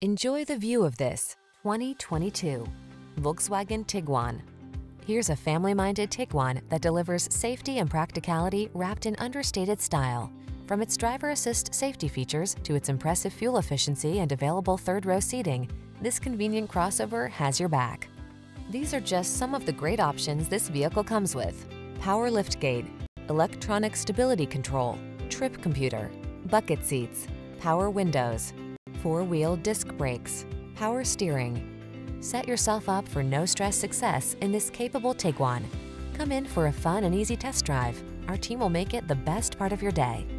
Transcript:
Enjoy the view of this 2022 Volkswagen Tiguan. Here's a family-minded Tiguan that delivers safety and practicality wrapped in understated style. From its driver assist safety features to its impressive fuel efficiency and available third-row seating, this convenient crossover has your back. These are just some of the great options this vehicle comes with: power liftgate, electronic stability control, trip computer, bucket seats, power windows, four-wheel disc brakes, power steering. Set yourself up for no-stress success in this capable Tiguan. Come in for a fun and easy test drive. Our team will make it the best part of your day.